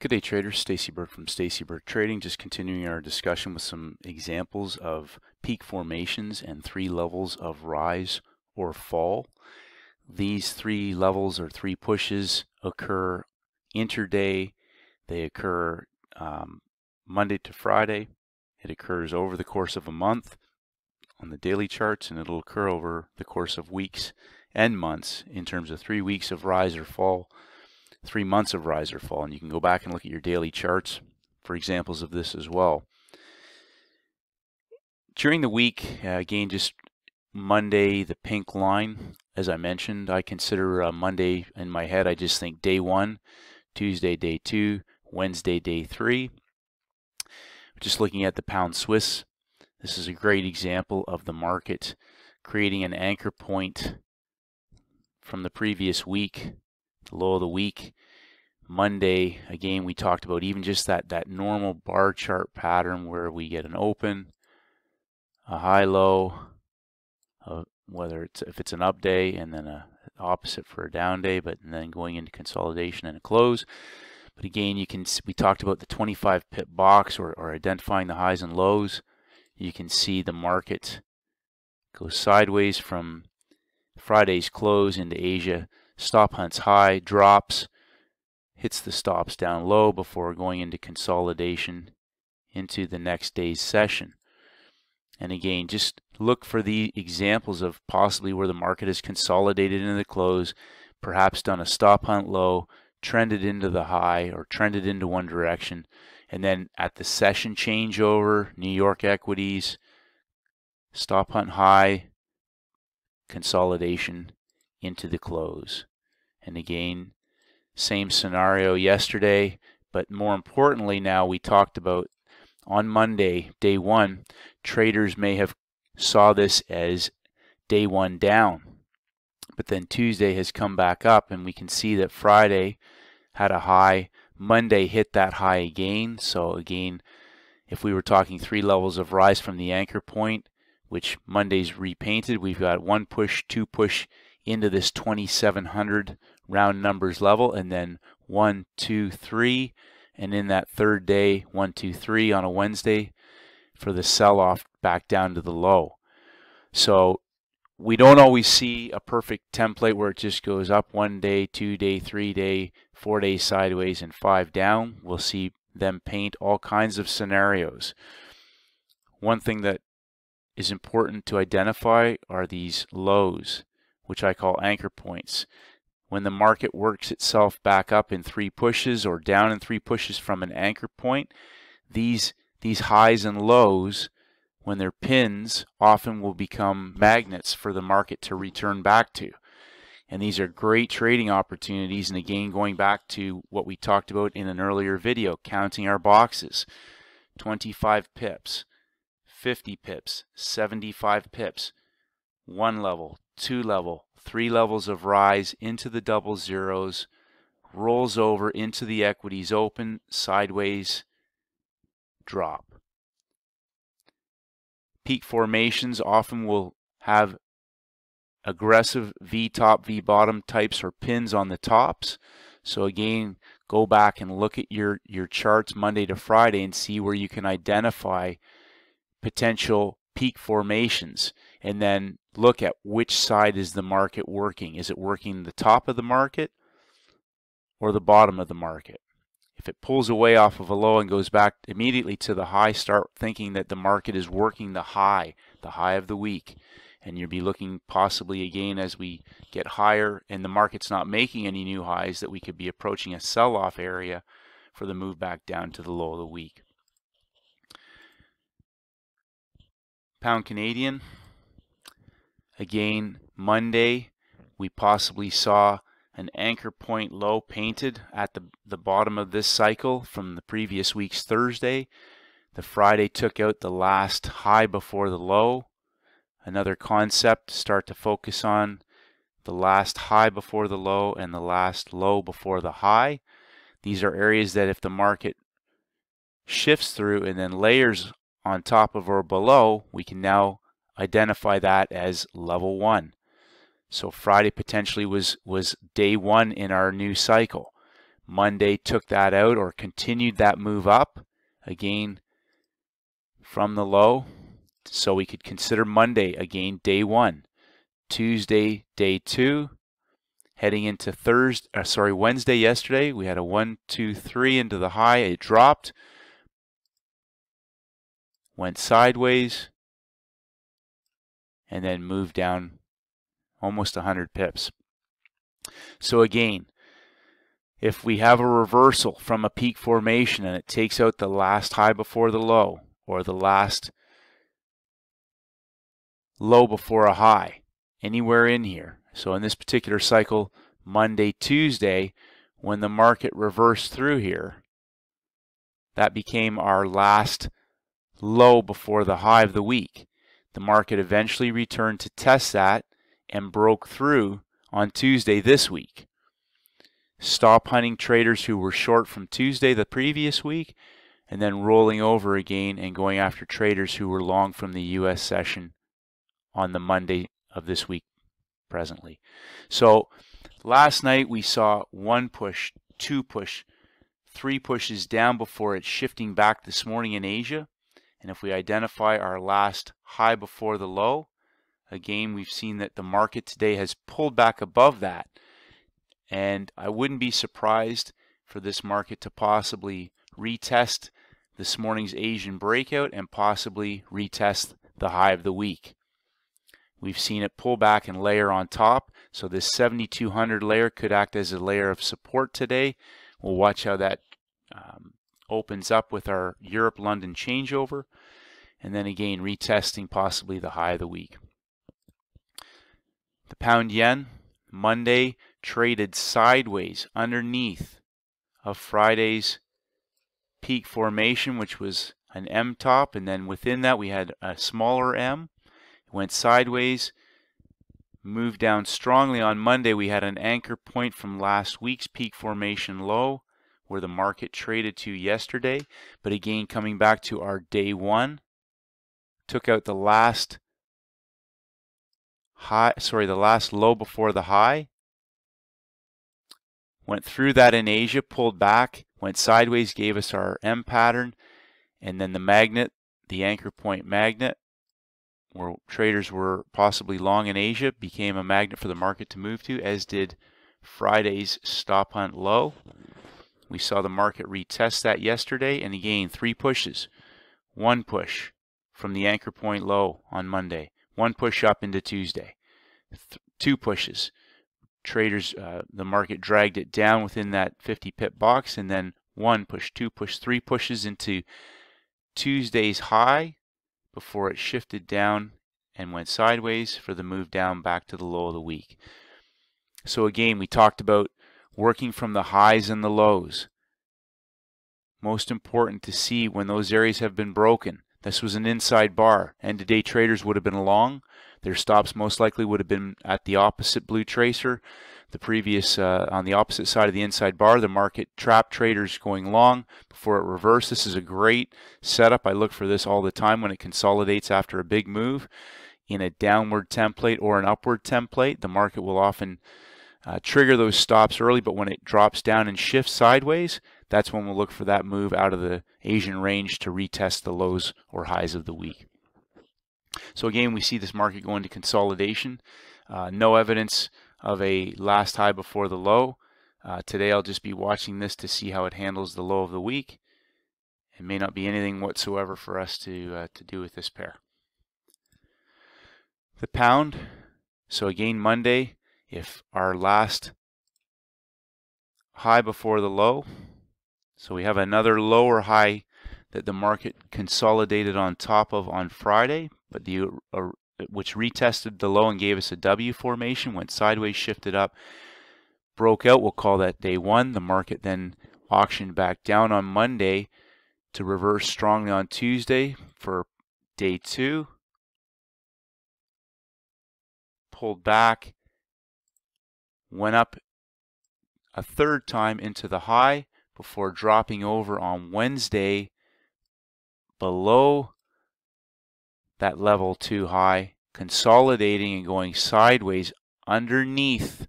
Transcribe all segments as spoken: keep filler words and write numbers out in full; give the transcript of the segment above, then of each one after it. Good day, traders. Stacey Burke from Stacey Burke Trading. Just continuing our discussion with some examples of peak formations and three levels of rise or fall. These three levels or three pushes occur intraday. They occur um, Monday to Friday. It occurs over the course of a month on the daily charts, and it'll occur over the course of weeks and months in terms of three weeks of rise or fall, three months of rise or fall, and you can go back and look at your daily charts for examples of this as well. During the week, uh, again, just Monday, the pink line, as I mentioned, I consider uh, Monday in my head. I just think day one, Tuesday, day two, Wednesday, day three. Just looking at the pound Swiss, this is a great example of the market creating an anchor point from the previous week. Low of the week, Monday, again, we talked about even just that that normal bar chart pattern where we get an open, a high low, uh, whether it's if it's an up day and then a opposite for a down day, but and then going into consolidation and a close. But again, you can we talked about the twenty-five pip box or, or identifying the highs and lows. You can see the market go sideways from Friday's close into Asia. Stop hunts high, drops, hits the stops down low before going into consolidation into the next day's session. And again, just look for the examples of possibly where the market has consolidated into the close, perhaps done a stop hunt low, trended into the high or trended into one direction, and then at the session changeover, New York equities, stop hunt high, consolidation into the close. And again, same scenario yesterday, but more importantly now, we talked about on Monday, day one, traders may have saw this as day one down, but then Tuesday has come back up, and we can see that Friday had a high, Monday hit that high again. So again, if we were talking three levels of rise from the anchor point, which Monday's repainted, we've got one push, two push, into this twenty-seven hundred round numbers level, and then one, two, three, and in that third day, one, two, three on a Wednesday for the sell-off back down to the low. So we don't always see a perfect template where it just goes up one day, two day, three day, four day sideways, and five down. We'll see them paint all kinds of scenarios. One thing that is important to identify are these lows, which I call anchor points. When the market works itself back up in three pushes or down in three pushes from an anchor point, these, these highs and lows, when they're pins, often will become magnets for the market to return back to. And these are great trading opportunities. And again, going back to what we talked about in an earlier video, counting our boxes, twenty-five pips, fifty pips, seventy-five pips, one level, two level, three levels of rise into the double zeros, rolls over into the equities open, sideways, drop. Peak formations often will have aggressive V-top, V-bottom types or pins on the tops. So again, go back and look at your, your charts Monday to Friday and see where you can identify potential peak formations, and then look at which side is the market working. Is it working the top of the market or the bottom of the market? If it pulls away off of a low and goes back immediately to the high, start thinking that the market is working the high, the high of the week. And you'll be looking possibly again as we get higher and the market's not making any new highs that we could be approaching a sell-off area for the move back down to the low of the week. Pound Canadian. Again, Monday, we possibly saw an anchor point low painted at the, the bottom of this cycle from the previous week's Thursday. The Friday took out the last high before the low. Another concept to start to focus on, the last high before the low and the last low before the high. These are areas that if the market shifts through and then layers on top of or below, we can now identify that as level one. So Friday potentially was was day one in our new cycle. Monday took that out or continued that move up again from the low. So we could consider Monday again day one, Tuesday day two, heading into Thursday, uh, sorry, Wednesday yesterday. We had a one, two, three into the high. It dropped, went sideways, and then moved down almost one hundred pips. So again, if we have a reversal from a peak formation and it takes out the last high before the low or the last low before a high, anywhere in here. So in this particular cycle, Monday, Tuesday, when the market reversed through here, that became our last low before the high of the week. The market eventually returned to test that and broke through on Tuesday this week. Stop hunting traders who were short from Tuesday the previous week, and then rolling over again and going after traders who were long from the U S session on the Monday of this week presently. So last night we saw one push, two push, three pushes down before it's shifting back this morning in Asia. And if we identify our last high before the low, again, we've seen that the market today has pulled back above that. And I wouldn't be surprised for this market to possibly retest this morning's Asian breakout and possibly retest the high of the week. We've seen it pull back and layer on top. So this seventy-two hundred layer could act as a layer of support today. We'll watch how that um, opens up with our Europe-London changeover. And then again, retesting possibly the high of the week. The pound yen Monday traded sideways underneath of Friday's peak formation, which was an M top. And then within that, we had a smaller M. Went sideways, moved down strongly. On Monday, we had an anchor point from last week's peak formation low where the market traded to yesterday. But again, coming back to our day one, took out the last high, sorry, the last low before the high. Went through that in Asia, pulled back, went sideways, gave us our M pattern, and then the magnet, the anchor point magnet, where traders were possibly long in Asia, became a magnet for the market to move to, as did Friday's stop hunt low. We saw the market retest that yesterday, and again, three pushes. One push from the anchor point low on Monday. One push up into Tuesday. Th- two pushes. Traders, uh, the market dragged it down within that fifty pip box, and then one push, two push, three pushes into Tuesday's high, before it shifted down and went sideways for the move down back to the low of the week. So again, we talked about working from the highs and the lows. Most important to see when those areas have been broken. This was an inside bar, and today traders would have been long. Their stops most likely would have been at the opposite blue tracer, the previous uh, on the opposite side of the inside bar. The market trapped traders going long before it reversed. This is a great setup. I look for this all the time when it consolidates after a big move in a downward template or an upward template. The market will often uh, trigger those stops early, but when it drops down and shifts sideways, that's when we'll look for that move out of the Asian range to retest the lows or highs of the week. So again, we see this market going to consolidation. Uh, no evidence of a last high before the low. Uh, today I'll just be watching this to see how it handles the low of the week. It may not be anything whatsoever for us to, uh, to do with this pair. The pound. So again, Monday, if our last high before the low. So we have another lower high that the market consolidated on top of on Friday, but the uh, which retested the low and gave us a W formation, went sideways, shifted up, broke out. We'll call that day one. The market then auctioned back down on Monday to reverse strongly on Tuesday for day two. Pulled back, went up a third time into the high before dropping over on Wednesday below that level too high, consolidating and going sideways underneath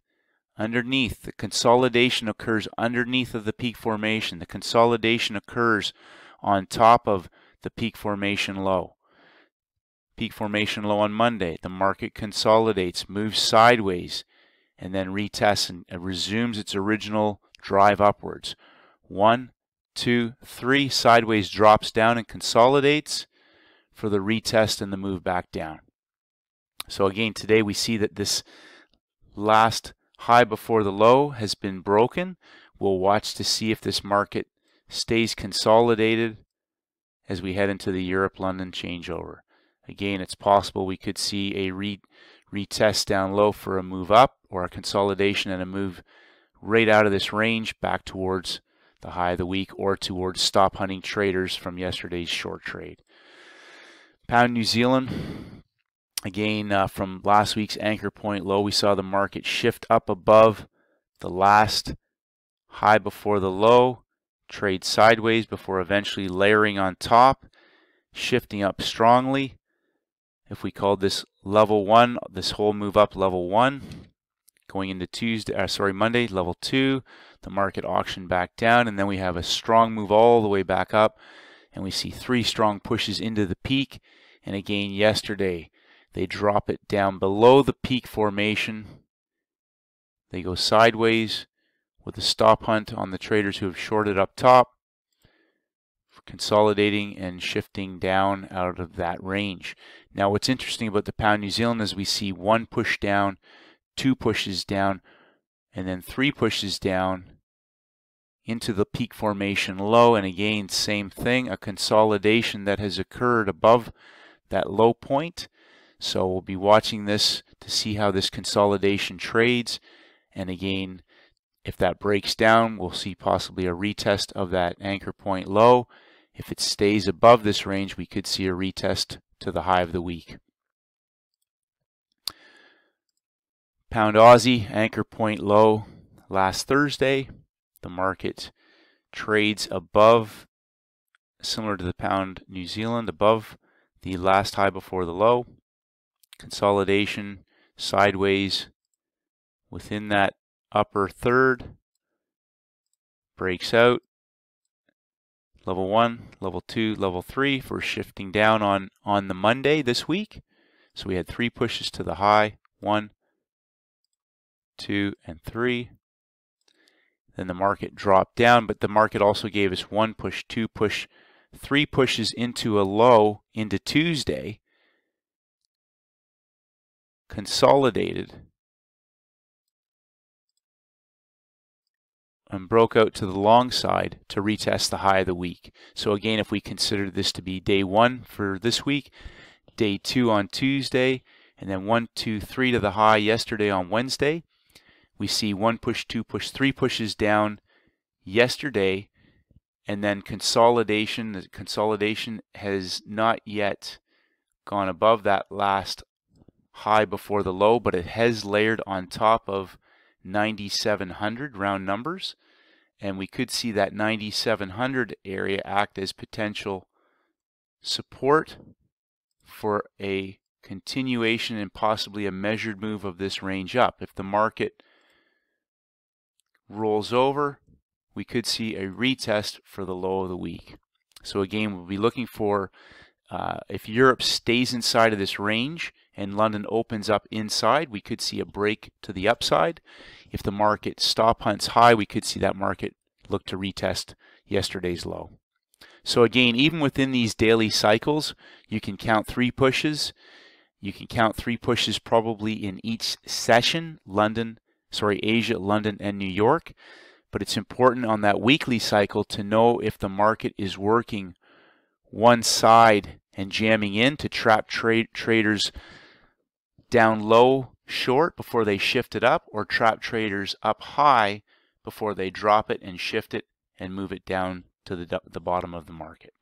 underneath. The consolidation occurs underneath of the peak formation. The consolidation occurs on top of the peak formation low. Peak formation low on Monday. The market consolidates, moves sideways, and then retests and resumes its original drive upwards. One, two, three, sideways, drops down and consolidates for the retest and the move back down. So again, today we see that this last high before the low has been broken. We'll watch to see if this market stays consolidated as we head into the Europe-London changeover. Again, it's possible we could see a re retest down low for a move up, or a consolidation and a move right out of this range back towards the high of the week, or towards stop hunting traders from yesterday's short trade. Pound New Zealand, again, uh, from last week's anchor point low, we saw the market shift up above the last high before the low, trade sideways before eventually layering on top, shifting up strongly. If we called this level one, this whole move up level one, going into Tuesday, uh, sorry, Monday, level two, the market auctioned back down, and then we have a strong move all the way back up, and we see three strong pushes into the peak. And again, yesterday, they drop it down below the peak formation. They go sideways with a stop hunt on the traders who have shorted up top, consolidating and shifting down out of that range. Now, what's interesting about the pound New Zealand is we see one push down, two pushes down, and then three pushes down into the peak formation low. And again, same thing, a consolidation that has occurred above that low point. So we'll be watching this to see how this consolidation trades. And again, if that breaks down, we'll see possibly a retest of that anchor point low. If it stays above this range, we could see a retest to the high of the week. Pound Aussie, anchor point low last Thursday. The market trades above, similar to the pound New Zealand, above the last high before the low. Consolidation, sideways within that upper third, breaks out. Level one, level two, level three for shifting down on, on the Monday this week. So we had three pushes to the high, one, two, and three. Then the market dropped down, but the market also gave us one push, two push, three pushes into a low into Tuesday. Consolidated and broke out to the long side to retest the high of the week. So again, if we consider this to be day one for this week, day two on Tuesday, and then one, two, three to the high yesterday on Wednesday, we see one push, two push, three pushes down yesterday, and then consolidation. The consolidation has not yet gone above that last high before the low, but it has layered on top of ninety-seven hundred, round numbers, and we could see that ninety-seven hundred area act as potential support for a continuation and possibly a measured move of this range up. If the market rolls over, we could see a retest for the low of the week. So again, we'll be looking for uh, if Europe stays inside of this range and London opens up inside, we could see a break to the upside. If the market stop hunts high, we could see that market look to retest yesterday's low. So again, even within these daily cycles, you can count three pushes. You can count three pushes probably in each session, London, sorry, Asia, London, and New York. But it's important on that weekly cycle to know if the market is working one side and jamming in to trap tra traders down low short before they shift it up, or trap traders up high before they drop it and shift it and move it down to the, the bottom of the market.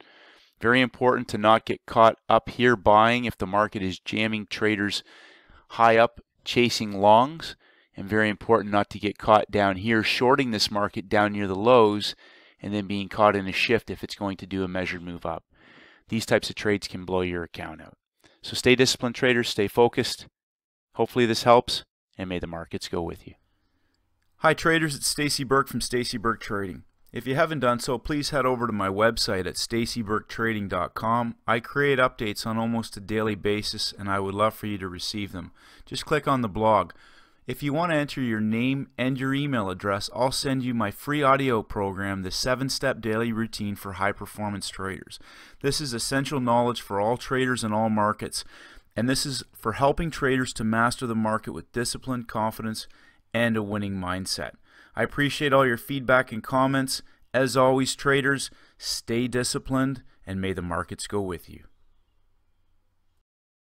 Very important to not get caught up here buying if the market is jamming traders high up chasing longs, and very important not to get caught down here shorting this market down near the lows and then being caught in a shift if it's going to do a measured move up. These types of trades can blow your account out. So stay disciplined, traders, stay focused. Hopefully this helps, and may the markets go with you. Hi traders, it's Stacey Burke from Stacey Burke Trading. If you haven't done so, please head over to my website at Stacey Burke Trading dot com. I create updates on almost a daily basis and I would love for you to receive them. Just click on the blog. If you want to enter your name and your email address, I'll send you my free audio program, the seven step Daily Routine for High Performance Traders. This is essential knowledge for all traders in all markets, and this is for helping traders to master the market with discipline, confidence, and a winning mindset. I appreciate all your feedback and comments. As always, traders, stay disciplined and may the markets go with you.